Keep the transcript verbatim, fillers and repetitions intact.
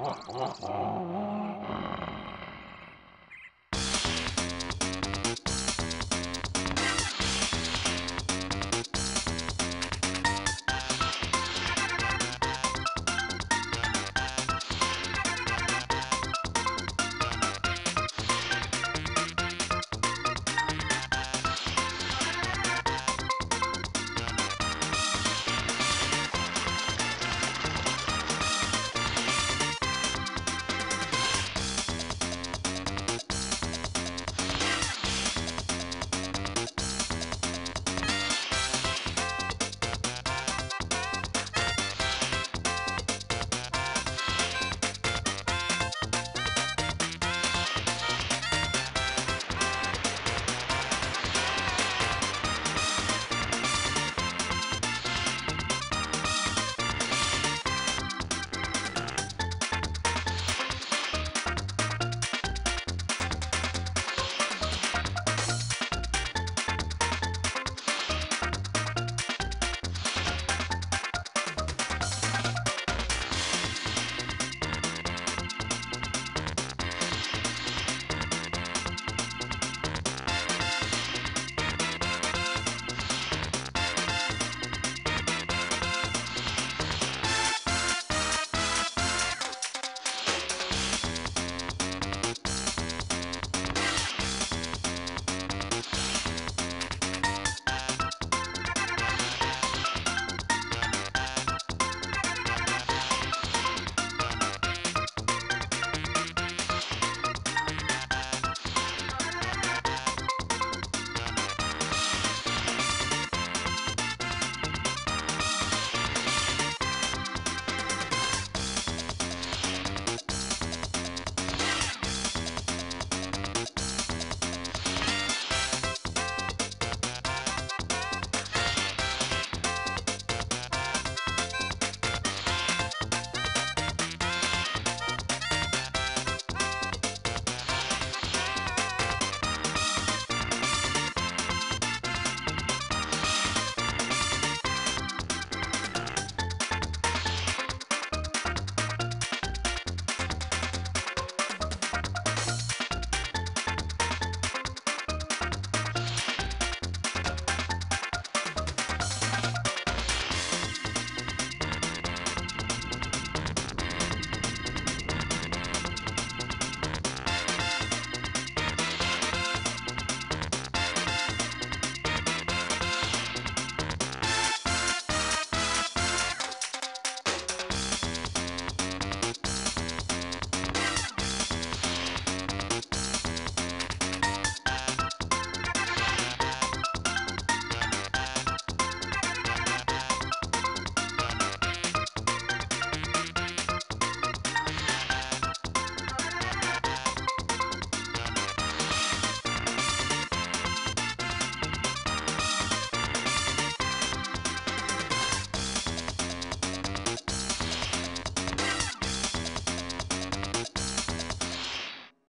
Oh, oh, oh.